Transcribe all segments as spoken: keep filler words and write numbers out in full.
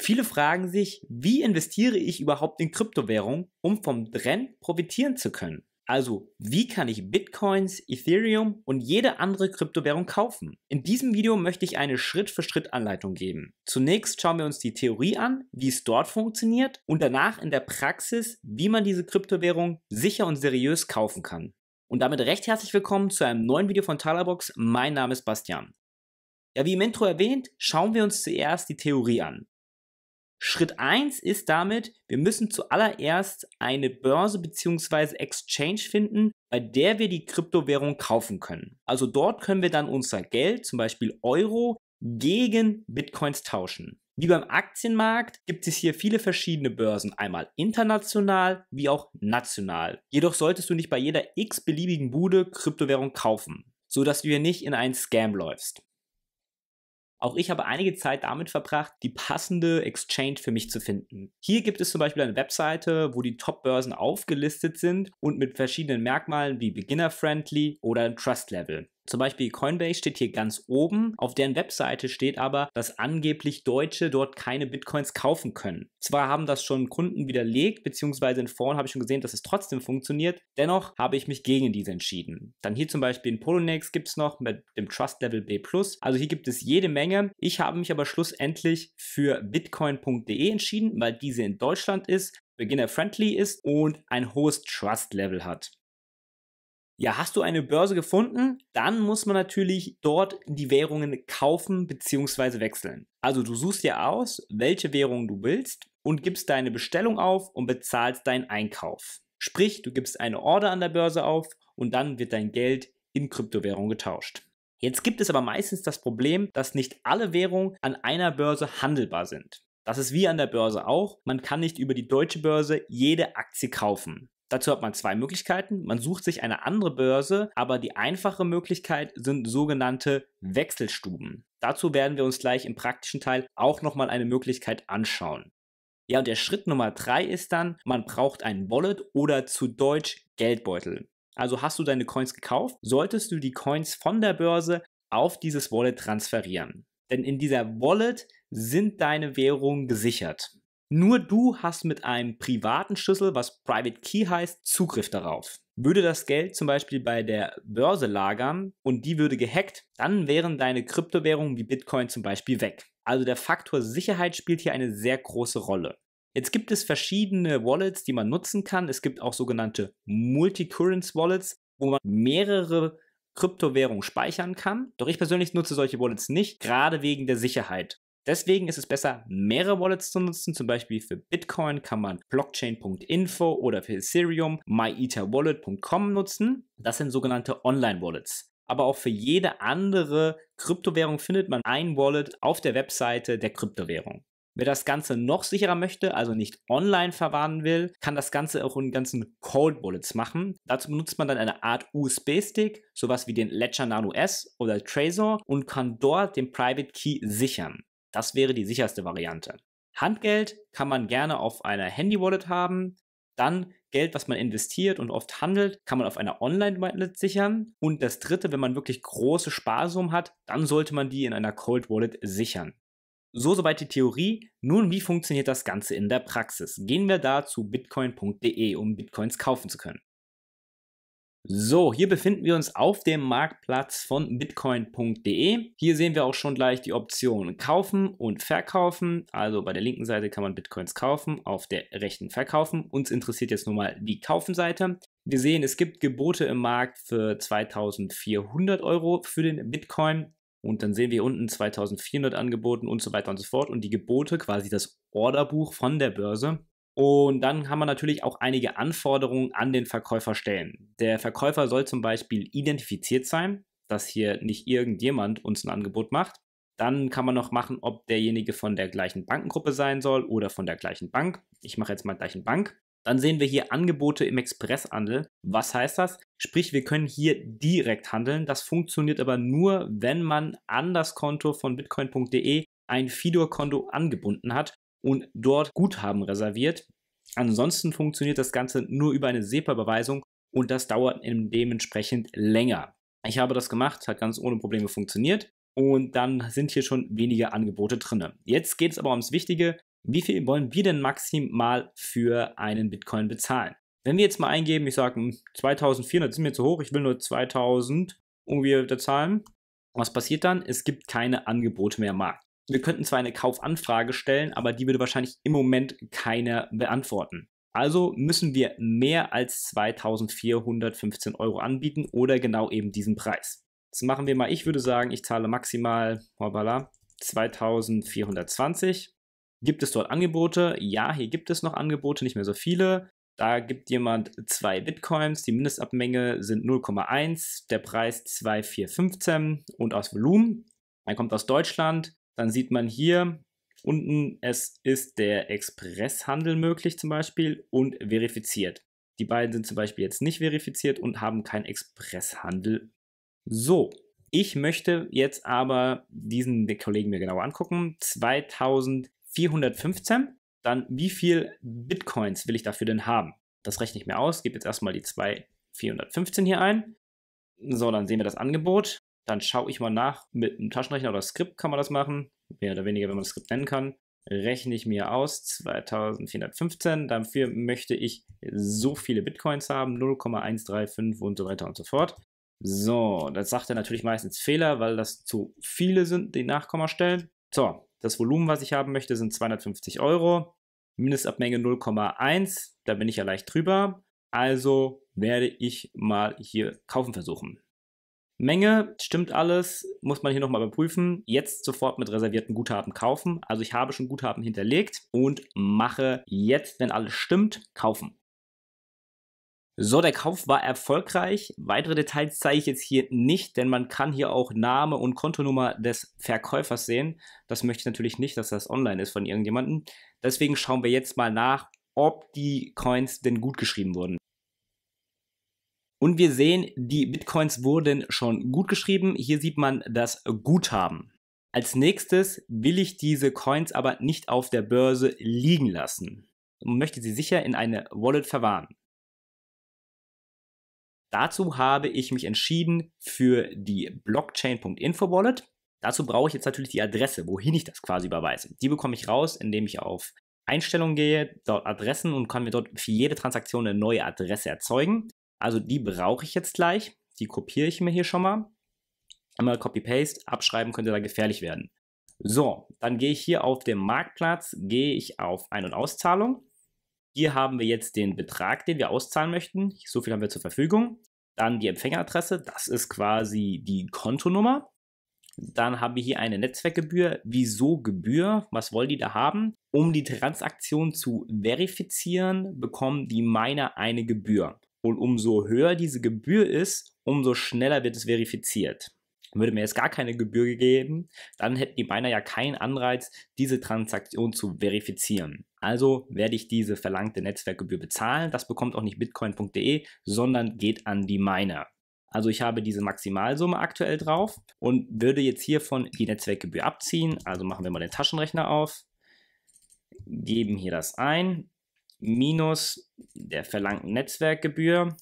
Viele fragen sich, wie investiere ich überhaupt in Kryptowährungen, um vom Trend profitieren zu können? Also, wie kann ich Bitcoins, Ethereum und jede andere Kryptowährung kaufen? In diesem Video möchte ich eine Schritt-für-Schritt-Anleitung geben. Zunächst schauen wir uns die Theorie an, wie es dort funktioniert und danach in der Praxis, wie man diese Kryptowährung sicher und seriös kaufen kann. Und damit recht herzlich willkommen zu einem neuen Video von TalaBox. Mein Name ist Bastian. Ja, wie im Intro erwähnt, schauen wir uns zuerst die Theorie an. Schritt eins ist damit, wir müssen zuallererst eine Börse bzw. Exchange finden, bei der wir die Kryptowährung kaufen können. Also dort können wir dann unser Geld, zum Beispiel Euro, gegen Bitcoins tauschen. Wie beim Aktienmarkt gibt es hier viele verschiedene Börsen, einmal international wie auch national. Jedoch solltest du nicht bei jeder x-beliebigen Bude Kryptowährung kaufen, sodass du hier nicht in einen Scam läufst. Auch ich habe einige Zeit damit verbracht, die passende Exchange für mich zu finden. Hier gibt es zum Beispiel eine Webseite, wo die Top-Börsen aufgelistet sind und mit verschiedenen Merkmalen wie Beginner-Friendly oder ein Trust-Level. Zum Beispiel Coinbase steht hier ganz oben, auf deren Webseite steht aber, dass angeblich Deutsche dort keine Bitcoins kaufen können. Zwar haben das schon Kunden widerlegt, beziehungsweise in Foren habe ich schon gesehen, dass es trotzdem funktioniert, dennoch habe ich mich gegen diese entschieden. Dann hier zum Beispiel in Polonex gibt es noch mit dem Trust Level B plus, also hier gibt es jede Menge. Ich habe mich aber schlussendlich für Bitcoin punkt de entschieden, weil diese in Deutschland ist, beginner-friendly ist und ein hohes Trust Level hat. Ja, hast du eine Börse gefunden, dann muss man natürlich dort die Währungen kaufen bzw. wechseln. Also du suchst dir aus, welche Währung du willst und gibst deine Bestellung auf und bezahlst deinen Einkauf. Sprich, du gibst eine Order an der Börse auf und dann wird dein Geld in Kryptowährung getauscht. Jetzt gibt es aber meistens das Problem, dass nicht alle Währungen an einer Börse handelbar sind. Das ist wie an der Börse auch, man kann nicht über die deutsche Börse jede Aktie kaufen. Dazu hat man zwei Möglichkeiten. Man sucht sich eine andere Börse, aber die einfache Möglichkeit sind sogenannte Wechselstuben. Dazu werden wir uns gleich im praktischen Teil auch nochmal eine Möglichkeit anschauen. Ja, und der Schritt Nummer drei ist dann, man braucht ein Wallet oder zu Deutsch Geldbeutel. Also hast du deine Coins gekauft, solltest du die Coins von der Börse auf dieses Wallet transferieren. Denn in dieser Wallet sind deine Währungen gesichert. Nur du hast mit einem privaten Schlüssel, was Private Key heißt, Zugriff darauf. Würde das Geld zum Beispiel bei der Börse lagern und die würde gehackt, dann wären deine Kryptowährungen wie Bitcoin zum Beispiel weg. Also der Faktor Sicherheit spielt hier eine sehr große Rolle. Jetzt gibt es verschiedene Wallets, die man nutzen kann. Es gibt auch sogenannte Multi-Currency-Wallets, wo man mehrere Kryptowährungen speichern kann. Doch ich persönlich nutze solche Wallets nicht, gerade wegen der Sicherheit. Deswegen ist es besser, mehrere Wallets zu nutzen, zum Beispiel für Bitcoin kann man Blockchain punkt info oder für Ethereum My Ether Wallet punkt com nutzen. Das sind sogenannte Online-Wallets. Aber auch für jede andere Kryptowährung findet man ein Wallet auf der Webseite der Kryptowährung. Wer das Ganze noch sicherer möchte, also nicht online verwahren will, kann das Ganze auch in ganzen Cold Wallets machen. Dazu benutzt man dann eine Art U S B-Stick, sowas wie den Ledger Nano S oder Trezor und kann dort den Private Key sichern. Das wäre die sicherste Variante. Handgeld kann man gerne auf einer Handy-Wallet haben. Dann Geld, was man investiert und oft handelt, kann man auf einer Online-Wallet sichern. Und das dritte, wenn man wirklich große Sparsummen hat, dann sollte man die in einer Cold-Wallet sichern. So, soweit die Theorie. Nun, wie funktioniert das Ganze in der Praxis? Gehen wir da zu Bitcoin punkt de, um Bitcoins kaufen zu können. So, hier befinden wir uns auf dem Marktplatz von Bitcoin punkt de. Hier sehen wir auch schon gleich die Option kaufen und verkaufen. Also bei der linken Seite kann man Bitcoins kaufen, auf der rechten verkaufen. Uns interessiert jetzt nur mal die Kaufen-Seite. Wir sehen, es gibt Gebote im Markt für zweitausendvierhundert Euro für den Bitcoin. Und dann sehen wir hier unten zweitausendvierhundert angeboten und so weiter und so fort. Und die Gebote, quasi das Orderbuch von der Börse. Und dann kann man natürlich auch einige Anforderungen an den Verkäufer stellen. Der Verkäufer soll zum Beispiel identifiziert sein, dass hier nicht irgendjemand uns ein Angebot macht. Dann kann man noch machen, ob derjenige von der gleichen Bankengruppe sein soll oder von der gleichen Bank. Ich mache jetzt mal gleichen Bank. Dann sehen wir hier Angebote im Expresshandel. Was heißt das? Sprich, wir können hier direkt handeln. Das funktioniert aber nur, wenn man an das Konto von Bitcoin punkt de ein Fidor-Konto angebunden hat und dort Guthaben reserviert. Ansonsten funktioniert das Ganze nur über eine SEPA-Überweisung und das dauert dementsprechend länger. Ich habe das gemacht, hat ganz ohne Probleme funktioniert und dann sind hier schon weniger Angebote drin. Jetzt geht es aber ums Wichtige, wie viel wollen wir denn maximal für einen Bitcoin bezahlen? Wenn wir jetzt mal eingeben, ich sage zweitausendvierhundert ist mir zu hoch, ich will nur zweitausend irgendwie bezahlen. Was passiert dann? Es gibt keine Angebote mehr am Markt. Wir könnten zwar eine Kaufanfrage stellen, aber die würde wahrscheinlich im Moment keiner beantworten. Also müssen wir mehr als zweitausendvierhundertfünfzehn Euro anbieten oder genau eben diesen Preis. Das machen wir mal. Ich würde sagen, ich zahle maximal hoppala, zweitausendvierhundertzwanzig. Gibt es dort Angebote? Ja, hier gibt es noch Angebote, nicht mehr so viele. Da gibt jemand zwei Bitcoins, die Mindestabmenge sind null Komma eins, der Preis zwei Komma vier fünfzehn und aus Volumen. Dann kommt aus Deutschland, dann sieht man hier unten, es ist der Expresshandel möglich zum Beispiel und verifiziert. Die beiden sind zum Beispiel jetzt nicht verifiziert und haben keinen Expresshandel. So, ich möchte jetzt aber diesen Kollegen mir genauer angucken, zweitausendvierhundertfünfzehn. Dann wie viel Bitcoins will ich dafür denn haben? Das rechne ich mir aus, gebe jetzt erstmal die zweitausendvierhundertfünfzehn hier ein. So, dann sehen wir das Angebot. Dann schaue ich mal nach, mit einem Taschenrechner oder Skript kann man das machen, mehr oder weniger, wenn man das Skript nennen kann. Rechne ich mir aus, zweitausendvierhundertfünfzehn, dafür möchte ich so viele Bitcoins haben, null Komma eins drei fünf und so weiter und so fort. So, das sagt er natürlich meistens Fehler, weil das zu viele sind, die Nachkommastellen. So. Das Volumen, was ich haben möchte, sind zweihundertfünfzig Euro. Mindestabmenge null Komma eins. Da bin ich ja leicht drüber. Also werde ich mal hier kaufen versuchen. Menge, stimmt alles. Muss man hier nochmal überprüfen. Jetzt sofort mit reservierten Guthaben kaufen. Also ich habe schon Guthaben hinterlegt und mache jetzt, wenn alles stimmt, kaufen. So, der Kauf war erfolgreich. Weitere Details zeige ich jetzt hier nicht, denn man kann hier auch Name und Kontonummer des Verkäufers sehen. Das möchte ich natürlich nicht, dass das online ist von irgendjemandem. Deswegen schauen wir jetzt mal nach, ob die Coins denn gut geschrieben wurden. Und wir sehen, die Bitcoins wurden schon gut geschrieben. Hier sieht man das Guthaben. Als nächstes will ich diese Coins aber nicht auf der Börse liegen lassen und möchte sie sicher in eine Wallet verwahren. Dazu habe ich mich entschieden für die Blockchain.info Wallet. Dazu brauche ich jetzt natürlich die Adresse, wohin ich das quasi überweise. Die bekomme ich raus, indem ich auf Einstellungen gehe, dort Adressen und kann mir dort für jede Transaktion eine neue Adresse erzeugen. Also die brauche ich jetzt gleich. Die kopiere ich mir hier schon mal. Einmal Copy-Paste, abschreiben könnte da gefährlich werden. So, dann gehe ich hier auf den Marktplatz, gehe ich auf Ein- und Auszahlung. Hier haben wir jetzt den Betrag, den wir auszahlen möchten. So viel haben wir zur Verfügung. Dann die Empfängeradresse, das ist quasi die Kontonummer. Dann haben wir hier eine Netzwerkgebühr. Wieso Gebühr? Was wollen die da haben? Um die Transaktion zu verifizieren, bekommen die Miner eine Gebühr. Und umso höher diese Gebühr ist, umso schneller wird es verifiziert. Würde mir jetzt gar keine Gebühr gegeben, dann hätten die Miner ja keinen Anreiz, diese Transaktion zu verifizieren. Also werde ich diese verlangte Netzwerkgebühr bezahlen. Das bekommt auch nicht Bitcoin.de, sondern geht an die Miner. Also ich habe diese Maximalsumme aktuell drauf und würde jetzt hiervon die Netzwerkgebühr abziehen. Also machen wir mal den Taschenrechner auf, geben hier das ein, minus der verlangten Netzwerkgebühr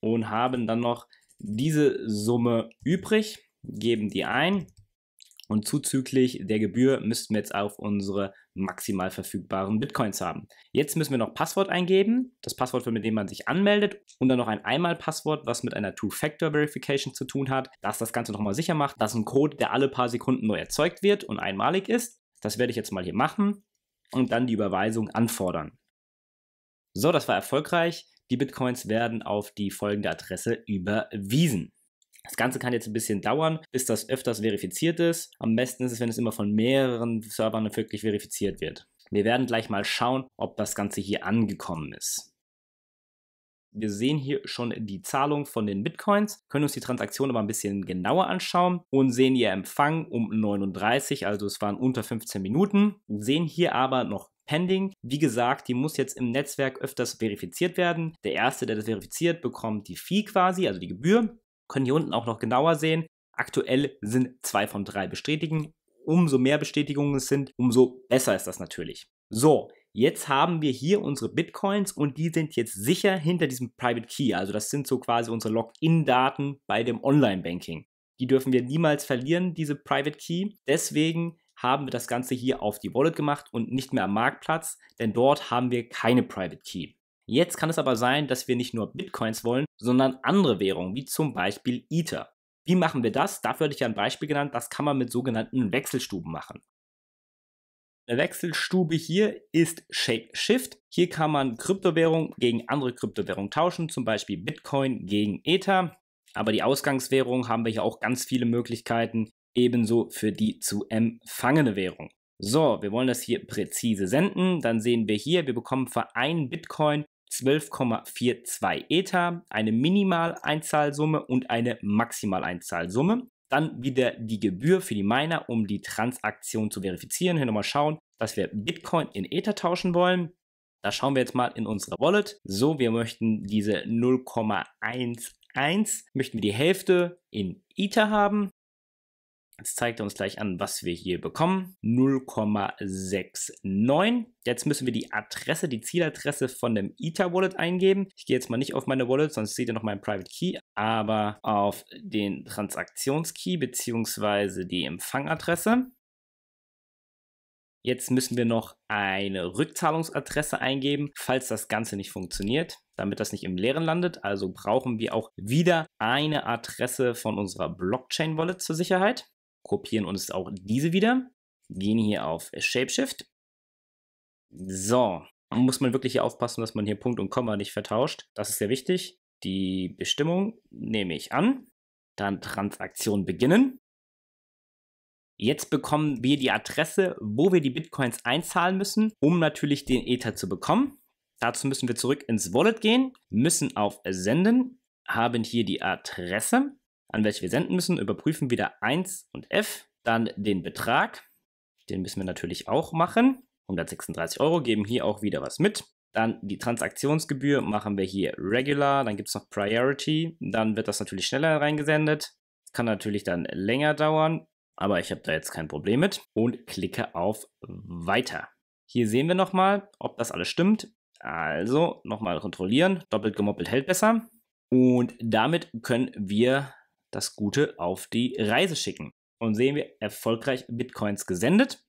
und haben dann noch diese Summe übrig, geben die ein und zuzüglich der Gebühr müssten wir jetzt auf unsere maximal verfügbaren Bitcoins haben. Jetzt müssen wir noch Passwort eingeben, das Passwort, mit dem man sich anmeldet und dann noch ein Einmalpasswort, was mit einer Two-Factor-Verification zu tun hat, das das Ganze nochmal sicher macht, dass ein Code, der alle paar Sekunden neu erzeugt wird und einmalig ist, das werde ich jetzt mal hier machen und dann die Überweisung anfordern. So, das war erfolgreich. Die Bitcoins werden auf die folgende Adresse überwiesen. Das Ganze kann jetzt ein bisschen dauern, bis das öfters verifiziert ist. Am besten ist es, wenn es immer von mehreren Servern wirklich verifiziert wird. Wir werden gleich mal schauen, ob das Ganze hier angekommen ist. Wir sehen hier schon die Zahlung von den Bitcoins, können uns die Transaktion aber ein bisschen genauer anschauen und sehen ihr Empfang um neununddreißig, also es waren unter fünfzehn Minuten, sehen hier aber noch Pending. Wie gesagt, die muss jetzt im Netzwerk öfters verifiziert werden. Der Erste, der das verifiziert, bekommt die Fee quasi, also die Gebühr. Können hier unten auch noch genauer sehen. Aktuell sind zwei von drei Bestätigungen. Umso mehr Bestätigungen es sind, umso besser ist das natürlich. So, jetzt haben wir hier unsere Bitcoins und die sind jetzt sicher hinter diesem Private Key. Also das sind so quasi unsere Login-Daten bei dem Online-Banking. Die dürfen wir niemals verlieren, diese Private Key. Deswegen haben wir das Ganze hier auf die Wallet gemacht und nicht mehr am Marktplatz, denn dort haben wir keine Private Key. Jetzt kann es aber sein, dass wir nicht nur Bitcoins wollen, sondern andere Währungen, wie zum Beispiel Ether. Wie machen wir das? Dafür hatte ich ja ein Beispiel genannt, das kann man mit sogenannten Wechselstuben machen. Eine Wechselstube hier ist ShapeShift. Hier kann man Kryptowährung gegen andere Kryptowährung tauschen, zum Beispiel Bitcoin gegen Ether. Aber die Ausgangswährung haben wir hier auch ganz viele Möglichkeiten, ebenso für die zu empfangene Währung. So, wir wollen das hier präzise senden. Dann sehen wir hier, wir bekommen für einen Bitcoin zwölf Komma vier zwei Ether, eine Minimaleinzahlsumme und eine Maximaleinzahlsumme. Dann wieder die Gebühr für die Miner, um die Transaktion zu verifizieren. Hier nochmal schauen, dass wir Bitcoin in Ether tauschen wollen. Da schauen wir jetzt mal in unsere Wallet. So, wir möchten diese null Komma eins eins, möchten wir die Hälfte in Ether haben. Jetzt zeigt er uns gleich an, was wir hier bekommen. null Komma neunundsechzig. Jetzt müssen wir die Adresse, die Zieladresse von dem Ether-Wallet eingeben. Ich gehe jetzt mal nicht auf meine Wallet, sonst seht ihr noch meinen Private Key, aber auf den Transaktionskey bzw. die Empfangadresse. Jetzt müssen wir noch eine Rückzahlungsadresse eingeben, falls das Ganze nicht funktioniert, damit das nicht im Leeren landet. Also brauchen wir auch wieder eine Adresse von unserer Blockchain-Wallet zur Sicherheit. Kopieren uns auch diese wieder, gehen hier auf ShapeShift. So, muss man wirklich hier aufpassen, dass man hier Punkt und Komma nicht vertauscht. Das ist sehr wichtig. Die Bestimmung nehme ich an. Dann Transaktion beginnen. Jetzt bekommen wir die Adresse, wo wir die Bitcoins einzahlen müssen, um natürlich den Ether zu bekommen. Dazu müssen wir zurück ins Wallet gehen, müssen auf Senden, haben hier die Adresse, an welche wir senden müssen, überprüfen wieder eins und F, dann den Betrag, den müssen wir natürlich auch machen, hundertsechsunddreißig Euro, geben hier auch wieder was mit, dann die Transaktionsgebühr machen wir hier Regular, dann gibt es noch Priority, dann wird das natürlich schneller reingesendet, kann natürlich dann länger dauern, aber ich habe da jetzt kein Problem mit und klicke auf Weiter. Hier sehen wir nochmal, ob das alles stimmt, also nochmal kontrollieren, doppelt gemoppelt hält besser und damit können wir das Gute auf die Reise schicken. Und sehen wir, erfolgreich Bitcoins gesendet.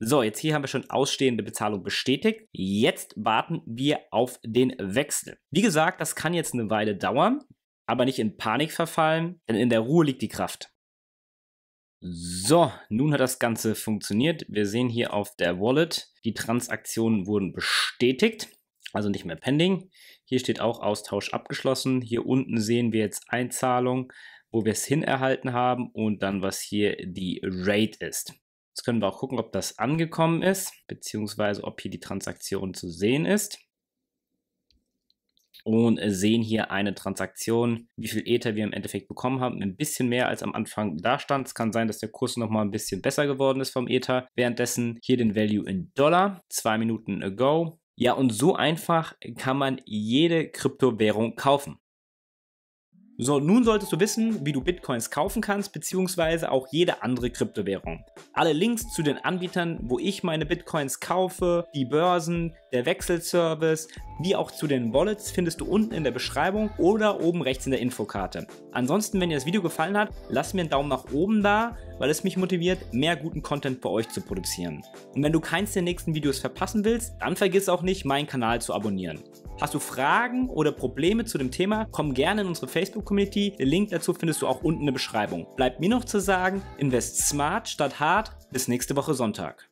So, jetzt hier haben wir schon ausstehende Bezahlung bestätigt. Jetzt warten wir auf den Wechsel. Wie gesagt, das kann jetzt eine Weile dauern, aber nicht in Panik verfallen, denn in der Ruhe liegt die Kraft. So, nun hat das Ganze funktioniert. Wir sehen hier auf der Wallet, die Transaktionen wurden bestätigt. Also nicht mehr pending. Hier steht auch Austausch abgeschlossen. Hier unten sehen wir jetzt Einzahlung, wo wir es hin erhalten haben und dann, was hier die Rate ist. Jetzt können wir auch gucken, ob das angekommen ist, beziehungsweise ob hier die Transaktion zu sehen ist. Und sehen hier eine Transaktion, wie viel Ether wir im Endeffekt bekommen haben. Ein bisschen mehr als am Anfang da stand. Es kann sein, dass der Kurs nochmal ein bisschen besser geworden ist vom Ether. Währenddessen hier den Value in Dollar, zwei Minuten ago. Ja, und so einfach kann man jede Kryptowährung kaufen. So, nun solltest du wissen, wie du Bitcoins kaufen kannst, beziehungsweise auch jede andere Kryptowährung. Alle Links zu den Anbietern, wo ich meine Bitcoins kaufe, die Börsen, der Wechselservice, wie auch zu den Wallets, findest du unten in der Beschreibung oder oben rechts in der Infokarte. Ansonsten, wenn dir das Video gefallen hat, lass mir einen Daumen nach oben da, weil es mich motiviert, mehr guten Content für euch zu produzieren. Und wenn du keins der nächsten Videos verpassen willst, dann vergiss auch nicht, meinen Kanal zu abonnieren. Hast du Fragen oder Probleme zu dem Thema, komm gerne in unsere Facebook-Community. Den Link dazu findest du auch unten in der Beschreibung. Bleibt mir noch zu sagen, invest smart statt hart. Bis nächste Woche Sonntag.